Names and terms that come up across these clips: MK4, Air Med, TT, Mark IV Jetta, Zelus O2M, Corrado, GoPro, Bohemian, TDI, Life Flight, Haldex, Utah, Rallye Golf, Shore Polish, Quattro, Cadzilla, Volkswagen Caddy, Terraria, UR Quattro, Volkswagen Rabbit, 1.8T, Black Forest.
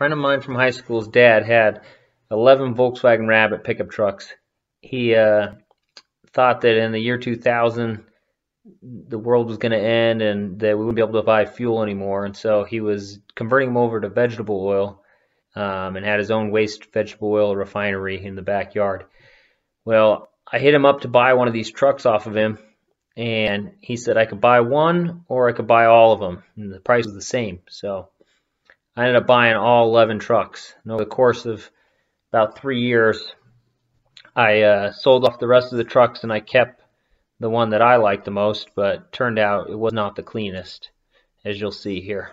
friend of mine from high school's dad had 11 Volkswagen Rabbit pickup trucks. He thought that in the year 2000, the world was going to end and that we wouldn't be able to buy fuel anymore. And so he was converting them over to vegetable oil and had his own waste vegetable oil refinery in the backyard. Well, I hit him up to buy one of these trucks off of him, and he said I could buy one or I could buy all of them, and the price was the same. So I ended up buying all 11 trucks. And over the course of about 3 years, I sold off the rest of the trucks, and I kept the one that I liked the most, but turned out it was not the cleanest, as you'll see here.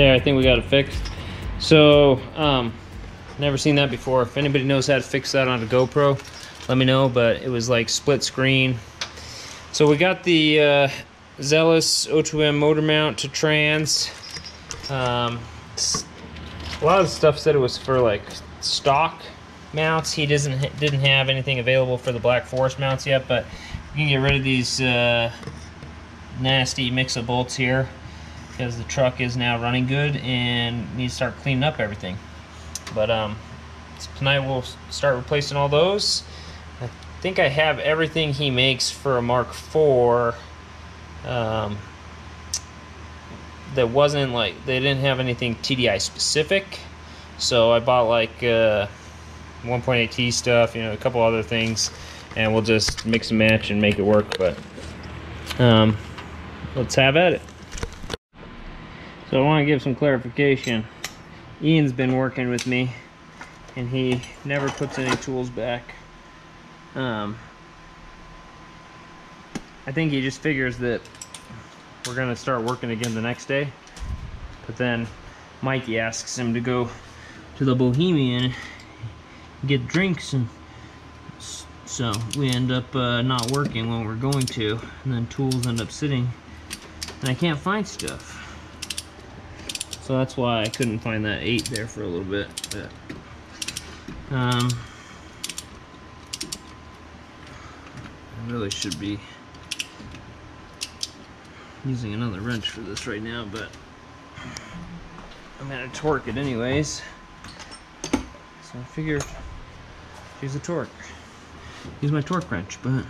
there. I think we got it fixed. So never seen that before. If anybody knows how to fix that on a GoPro, let me know. But it was like split screen. So we got the Zelus O2M motor mount to trans. A lot of stuff said it was for like stock mounts. He didn't have anything available for the Black Forest mounts yet, but we can get rid of these nasty mix of bolts here because the truck is now running good and needs to start cleaning up everything. But tonight we'll start replacing all those. I think I have everything he makes for a Mark IV. That wasn't like, they didn't have anything TDI specific, so I bought like 1.8T stuff, you know, a couple other things, and we'll just mix and match and make it work. But let's have at it. So I want to give some clarification. Ian's been working with me and he never puts any tools back. I think he just figures that we're gonna start working again the next day, but then Mikey asks him to go to the Bohemian, get drinks, and so we end up not working when we're going to, and then tools end up sitting and I can't find stuff. So that's why I couldn't find that 8 there for a little bit. But I really should be using another wrench for this right now, but I'm gonna torque it anyways. So I figure use the torque. Use my torque wrench, but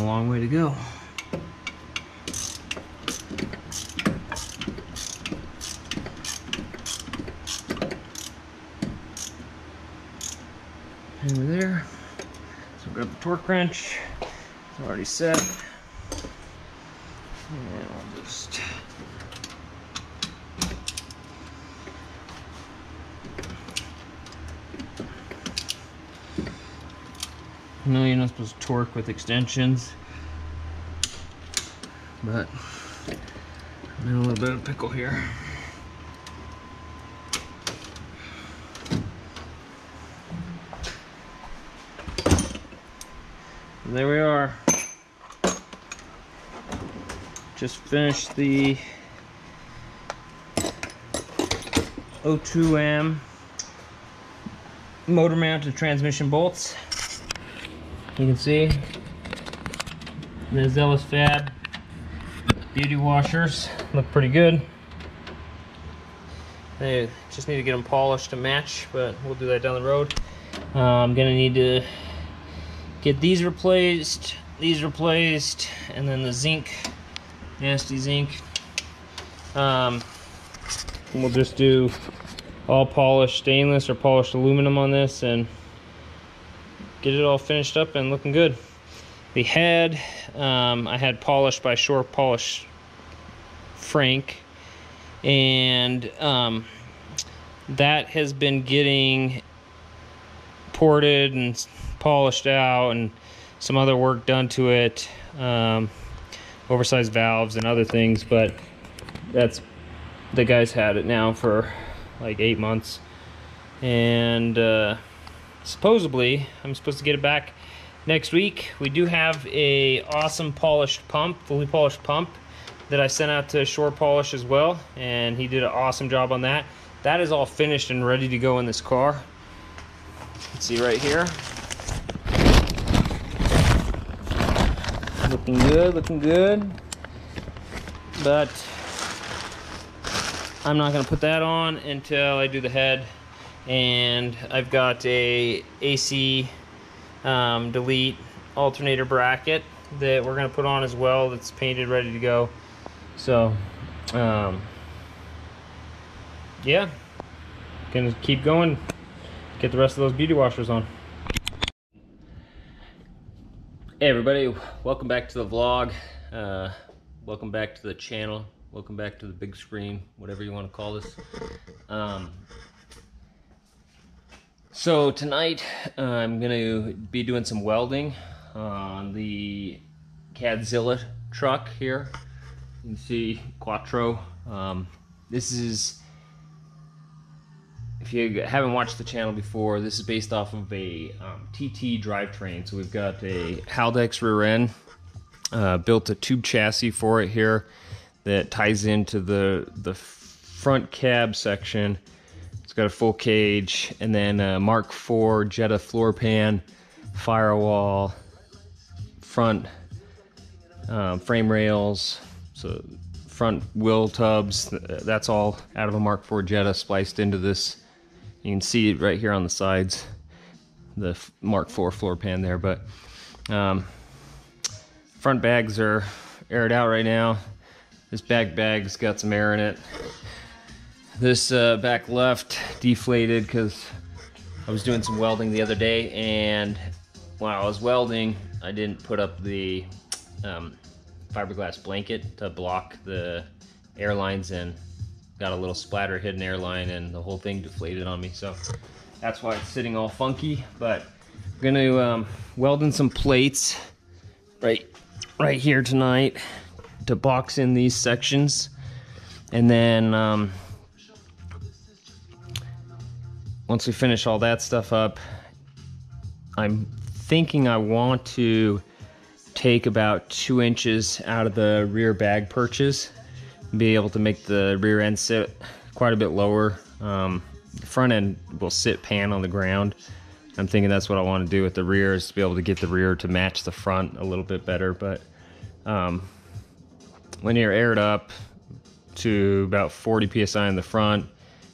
long way to go. And we're there. So grab the torque wrench. It's already set. And we'll just no, you're not supposed to torque with extensions, but I'm in a little bit of pickle here. And there we are. Just finished the O2M motor mount to transmission bolts. You can see the Zelus Fab beauty washers look pretty good. They just need to get them polished to match, but we'll do that down the road. I'm gonna need to get these replaced, and then the zinc, nasty zinc. We'll just do all polished stainless or polished aluminum on this and get it all finished up and looking good. The head, I had polished by Shore Polish Frank, and that has been getting ported and polished out and some other work done to it, oversized valves and other things, but that's, the guy's had it now for like 8 months, and supposedly I'm supposed to get it back next week. We do have a awesome polished pump, fully polished pump, that I sent out to Shore Polish as well, and he did an awesome job on that. That is all finished and ready to go in this car. Let's see right here. Looking good, looking good. But I'm not gonna put that on until I do the head. And I've got a AC delete alternator bracket that we're gonna put on as well, that's painted, ready to go. So yeah, gonna keep going, get the rest of those beauty washers on. Hey everybody, welcome back to the vlog, welcome back to the channel, welcome back to the big screen, whatever you want to call this. So tonight I'm gonna be doing some welding on the Cadzilla truck here. You can see Quattro. This is, if you haven't watched the channel before, this is based off of a TT drivetrain. So we've got a Haldex rear end, built a tube chassis for it here that ties into the front cab section. It's got a full cage, and then a Mark IV Jetta floor pan, firewall, front frame rails, so front wheel tubs. That's all out of a Mark IV Jetta spliced into this. You can see it right here on the sides, the Mark IV floor pan there. But front bags are aired out right now. This bag's got some air in it. This back left deflated because I was doing some welding the other day, and while I was welding, I didn't put up the fiberglass blanket to block the air lines, and got a little splatter, hit an airline, and the whole thing deflated on me. So that's why it's sitting all funky. But I'm gonna weld in some plates right here tonight to box in these sections, and then once we finish all that stuff up, I'm thinking I want to take about 2 inches out of the rear bag perches, be able to make the rear end sit quite a bit lower. The front end will sit pan on the ground. I'm thinking that's what I want to do with the rear, is to be able to get the rear to match the front a little bit better. But when you're aired up to about 40 psi in the front,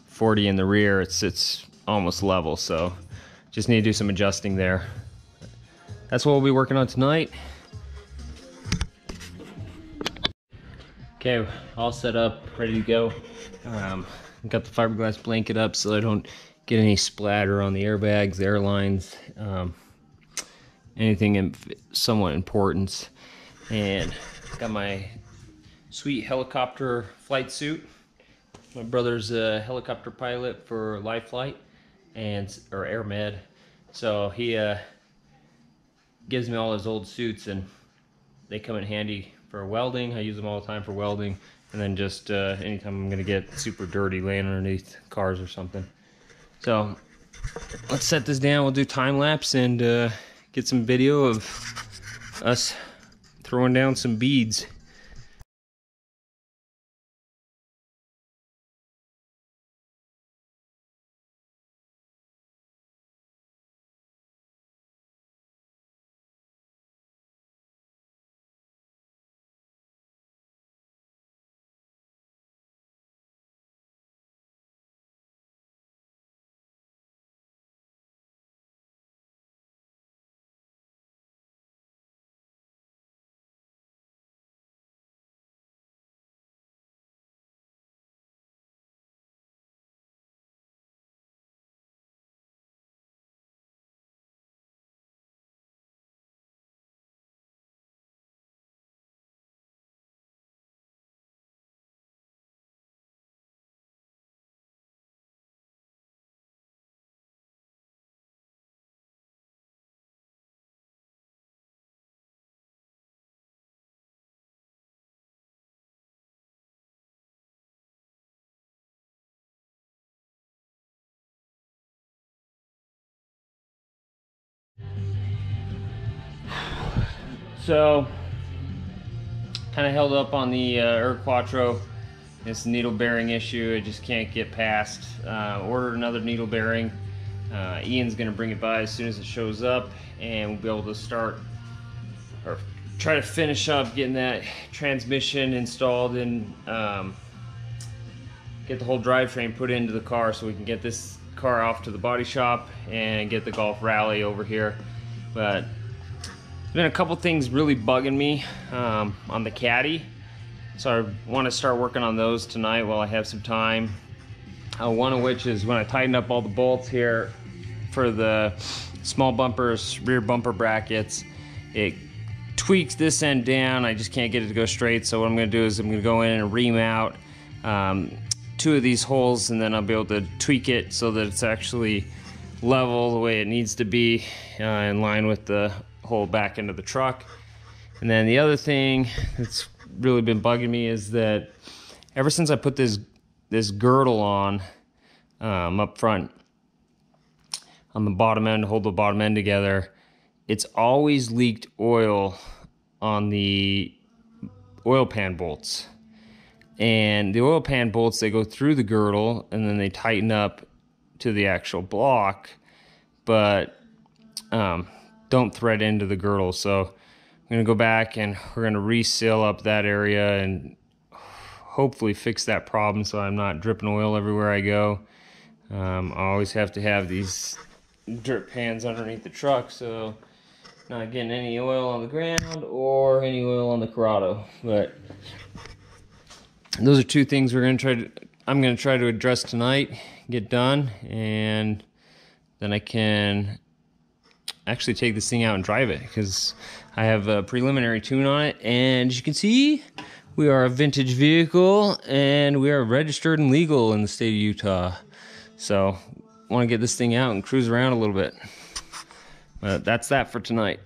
40 in the rear, it sits almost level. So just need to do some adjusting there. That's what we'll be working on tonight. Okay, all set up, ready to go. Got the fiberglass blanket up so I don't get any splatter on the airbags, airlines, anything in somewhat importance. And got my sweet helicopter flight suit. My brother's a helicopter pilot for Life Flight or Air Med, so he gives me all his old suits, and they come in handy for welding. I use them all the time for welding, and then just anytime I'm gonna get super dirty laying underneath cars or something. So let's set this down, we'll do time lapse and get some video of us throwing down some beads. So, kind of held up on the UR Quattro, this needle bearing issue I just can't get past. Ordered another needle bearing. Ian's going to bring it by as soon as it shows up, and we'll be able to start or try to finish up getting that transmission installed and get the whole drivetrain put into the car so we can get this car off to the body shop and get the Golf Rally over here. But been a couple things really bugging me on the Caddy, so I want to start working on those tonight while I have some time. One of which is when I tightened up all the bolts here for the small bumpers, rear bumper brackets, it tweaks this end down. I just can't get it to go straight. So what I'm going to do is I'm going to go in and ream out two of these holes, and then I'll be able to tweak it so that it's actually level the way it needs to be, in line with the whole back end of the truck. And then the other thing that's really been bugging me is that ever since I put this girdle on up front on the bottom end to hold the bottom end together, it's always leaked oil on the oil pan bolts. And the oil pan bolts, they go through the girdle and then they tighten up to the actual block, but don't thread into the girdle. So I'm going to go back and we're going to reseal up that area and hopefully fix that problem so I'm not dripping oil everywhere I go. I always have to have these drip pans underneath the truck, so not getting any oil on the ground or any oil on the Corrado. But those are two things we're going to try to address tonight, get done, and then I can actually take this thing out and drive it, because I have a preliminary tune on it. And as you can see, we are a vintage vehicle and we are registered and legal in the state of Utah. So I want to get this thing out and cruise around a little bit. But that's that for tonight.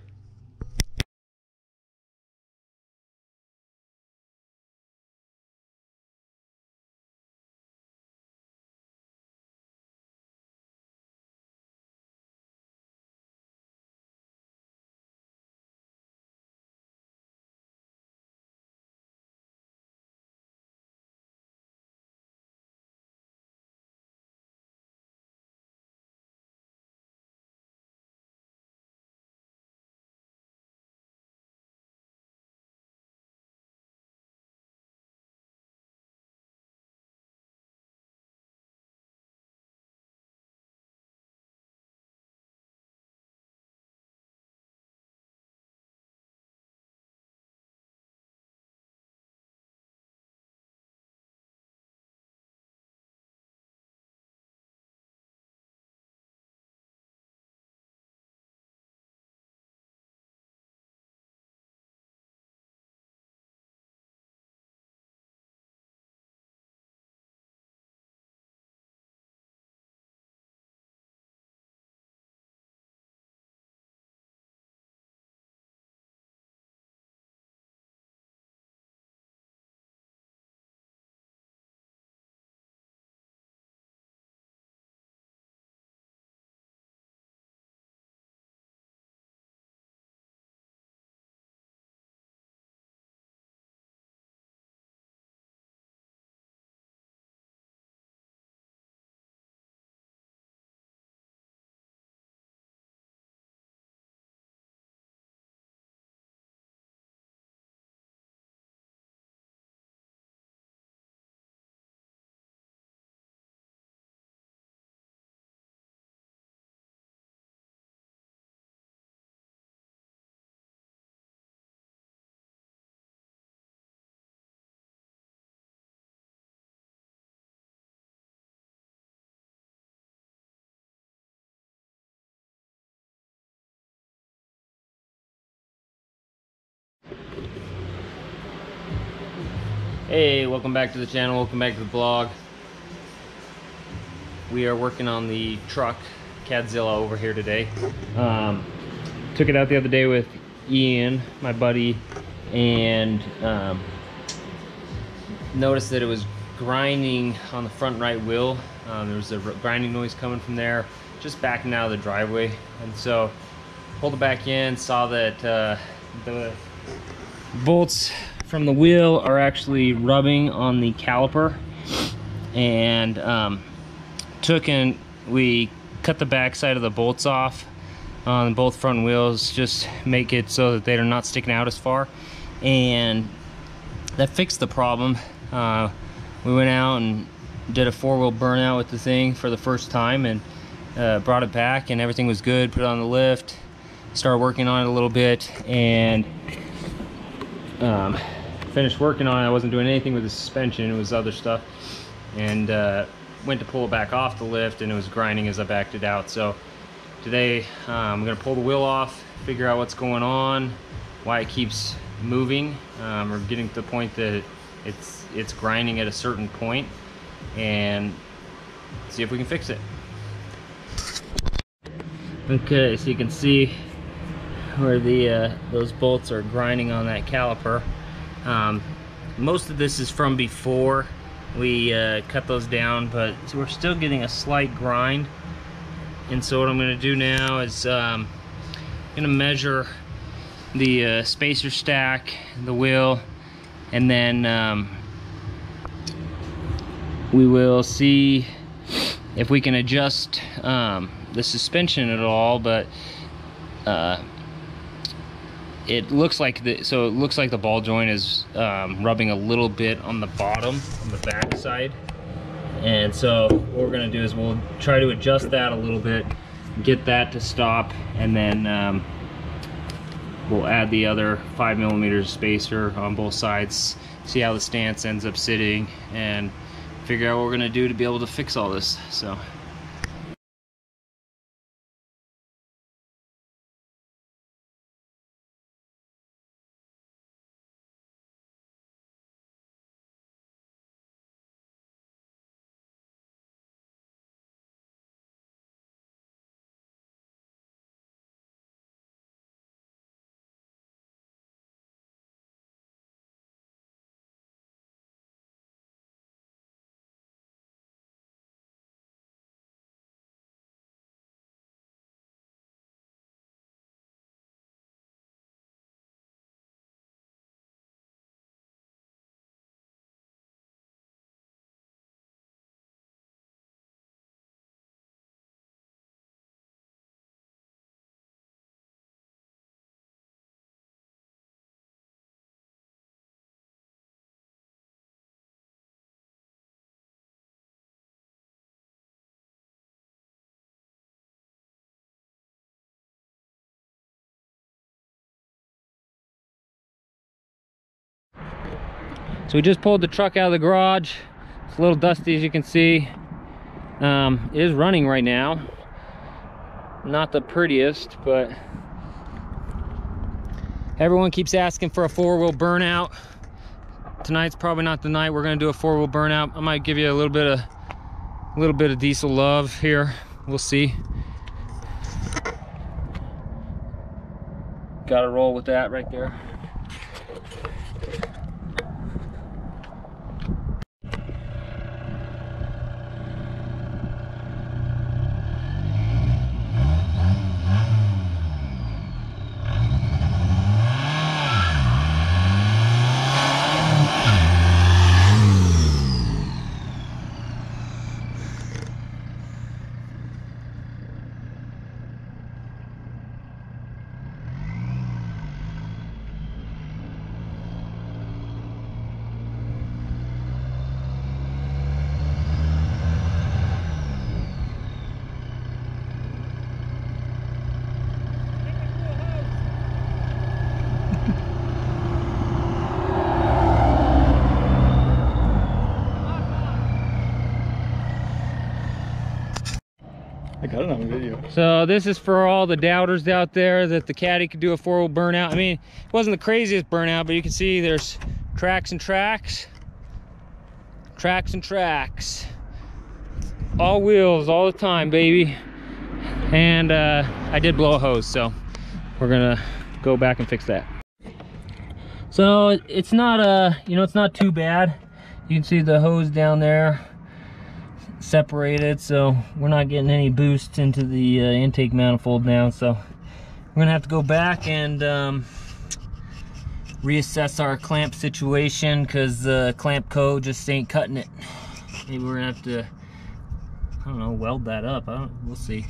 Hey, welcome back to the channel, welcome back to the blog. We are working on the truck, Cadzilla, over here today. Took it out the other day with Ian, my buddy, and noticed that it was grinding on the front right wheel. There was a grinding noise coming from there, just backing out of the driveway. And so, pulled it back in, saw that the bolts from the wheel are actually rubbing on the caliper, and we cut the back side of the bolts off on both front wheels, just make it so that they're not sticking out as far, and that fixed the problem. We went out and did a four-wheel burnout with the thing for the first time, and brought it back and everything was good. Put it on the lift, started working on it a little bit, and finished working on it. I wasn't doing anything with the suspension, it was other stuff, and went to pull it back off the lift and it was grinding as I backed it out. So today I'm gonna pull the wheel off, figure out what's going on, why it keeps moving, or getting to the point that it's grinding at a certain point, and see if we can fix it. Okay, so you can see where the those bolts are grinding on that caliper. Most of this is from before we cut those down, but so we're still getting a slight grind. And so what I'm going to do now is I'm going to measure the spacer stack, the wheel, and then we will see if we can adjust the suspension at all. But it looks like the it looks like the ball joint is rubbing a little bit on the bottom, on the back side. And so what we're going to do is we'll try to adjust that a little bit, get that to stop, and then we'll add the other 5mm spacer on both sides, see how the stance ends up sitting, and figure out what we're going to do to be able to fix all this. So we just pulled the truck out of the garage. It's a little dusty, as you can see. It is running right now. Not the prettiest, but everyone keeps asking for a four-wheel burnout. Tonight's probably not the night we're gonna do a four-wheel burnout. I might give you a little bit of diesel love here. We'll see. Gotta roll with that right there. So this is for all the doubters out there that the Caddy could do a four-wheel burnout. I mean, it wasn't the craziest burnout, but you can see there's tracks and tracks. Tracks and tracks. All wheels, all the time, baby. And I did blow a hose, so we're gonna go back and fix that. So it's not you know, it's not too bad. You can see the hose down there, separated, so we're not getting any boost into the intake manifold now, so we're gonna have to go back and reassess our clamp situation, because the clamp code just ain't cutting it. Maybe we're gonna have to, I don't know, weld that up. We'll see.